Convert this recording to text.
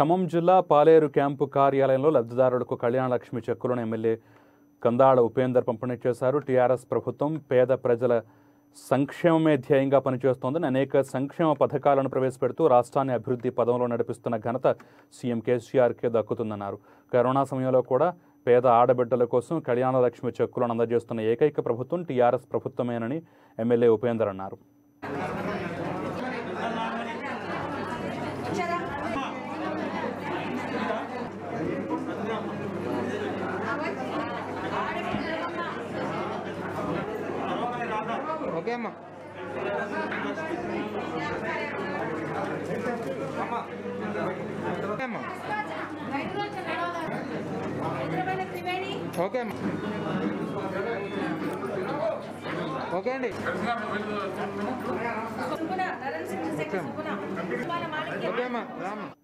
ఖమ్మం జిల్లా పాలేరు క్యాంపు కార్యాలయంలో లబ్ధిదారులకు కళ్యాణ లక్ష్మి చెక్కులను ఎమ్మెల్యే కందాళ ఉపేందర్ పంపిణీ చేశారు. టీఆర్ఎస్ ప్రభుత్వం పేద ప్రజల సంక్షేమమే ధ్యేయంగా పనిచేస్తోందని, అనేక సంక్షేమ పథకాలను ప్రవేశపెడుతూ రాష్ట్రాన్ని అభివృద్ధి పదంలో నడిపిస్తున్న ఘనత సీఎం కేసీఆర్కే దక్కుతుందన్నారు. కరోనా సమయంలో కూడా పేద ఆడబిడ్డల కోసం కళ్యాణ లక్ష్మి చెక్కులను అందజేస్తున్న ఏకైక ప్రభుత్వం టీఆర్ఎస్ ప్రభుత్వమేనని ఎమ్మెల్యే ఉపేందర్ అన్నారు. ओके अम्मा ओके अंडी ओके अम्मा